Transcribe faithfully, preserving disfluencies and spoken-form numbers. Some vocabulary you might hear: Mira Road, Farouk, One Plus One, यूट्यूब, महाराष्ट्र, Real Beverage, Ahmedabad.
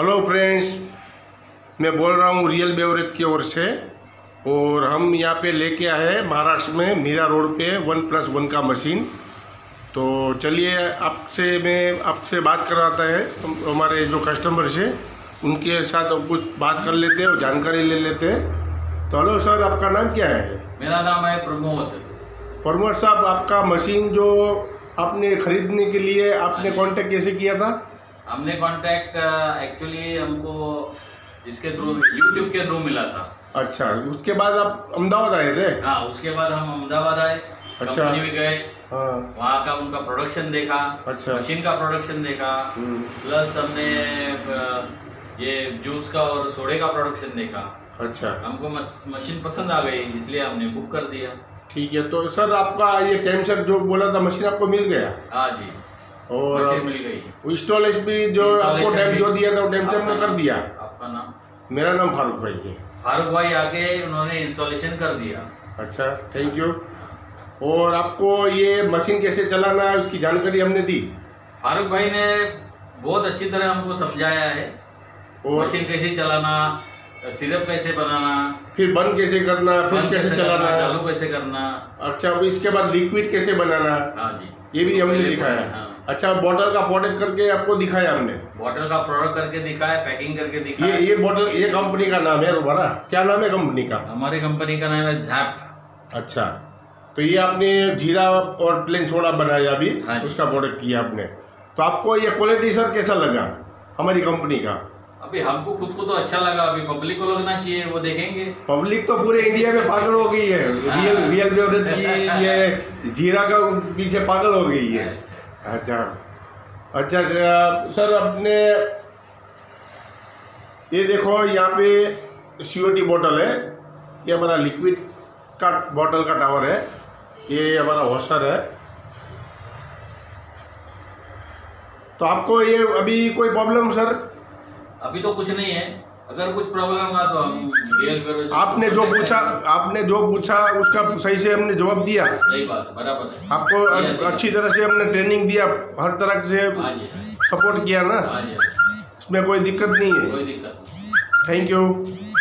Hello friends, मैं बोल रहा हूँ रियल बेवरेज की ओर से। और हम यहाँ पे लेके आए हैं महाराष्ट्र में मीरा रोड पे वन प्लस वन का मशीन। तो चलिए आपसे मैं आपसे बात कराता है हमारे जो कस्टमर से, उनके साथ कुछ बात कर लेते हैं और जानकारी ले लेते हैं। तो हेलो सर, आपका नाम क्या है? मेरा नाम है प्रमोद। प्रमोद साहब, आपका मशीन जो आपने ख़रीदने के लिए आपने कांटेक्ट कैसे किया था? हमने कांटेक्ट एक्चुअली हमको इसके थ्रू यूट्यूब के थ्रू मिला था। अच्छा, उसके बाद आप अहमदाबाद आए थे? हाँ, उसके बाद हम अहमदाबाद आए। अच्छा, कंपनी भी गए। हाँ, वहाँ का उनका प्रोडक्शन देखा। अच्छा, मशीन का प्रोडक्शन देखा, प्लस हमने ये जूस का और सोडे का प्रोडक्शन देखा। अच्छा, हमको मशीन पसंद आ गई, इसलिए हमने बुक कर दिया। ठीक है, तो सर आपका ये टाइम सर जो बोला था मशीन आपको मिल गया? हाँ जी, और मिल गई। इंस्टॉलेश भी जो आपको टाइम जो दिया था वो टाइम से हमने कर दिया। आपका नाम? मेरा नाम फारूक भाई है। फारूक भाई आके उन्होंने इंस्टॉलेशन कर दिया। अच्छा, थैंक यू। और आपको ये मशीन कैसे चलाना है उसकी जानकारी हमने दी। फारूक भाई ने बहुत अच्छी तरह हमको समझाया है, और मशीन कैसे चलाना, सिरप कैसे बनाना, फिर बंद कैसे करना, फिर कैसे चलाना, चालू कैसे करना। अच्छा, अब इसके बाद लिक्विड कैसे बनाना। हाँ जी, ये भी हमने दिखाया। अच्छा, बोतल का प्रोडक्ट करके आपको दिखाया हमने, बोतल का प्रोडक्ट करके दिखाया, पैकिंग करके दिखाया। ये ये बोतल, ये कंपनी का नाम है तुम्हारा? क्या नाम है कंपनी का? हमारी कंपनी का नाम है झैप। अच्छा, तो ये आपने जीरा और प्लेन सोडा बनाया अभी, उसका प्रोडक्ट किया आपने। तो आपको ये क्वालिटी सर कैसा लगा हमारी कंपनी का? अभी हमको खुद को तो अच्छा लगा, अभी पब्लिक को लगना चाहिए, वो देखेंगे। पब्लिक तो पूरे इंडिया में पागल हो गई है रियल रियल बेवरेज की, ये जीरा का पीछे पागल हो गई है। अच्छा अच्छा सर, अपने ये देखो यहाँ पे सीओटी बोतल है, ये हमारा लिक्विड का बोतल का टावर है, ये हमारा वॉशर है। तो आपको ये अभी कोई प्रॉब्लम सर? अभी तो कुछ नहीं है, अगर कुछ प्रॉब्लम ना तो हम रियल बेवरेज। आपने जो पूछा आपने जो पूछा उसका सही से हमने जवाब दिया। सही बात, बराबर है। आपको अच्छी तरह से हमने ट्रेनिंग दिया, हर तरह से सपोर्ट किया ना, इसमें कोई दिक्कत नहीं है। कोई दिक्कत। Thank you.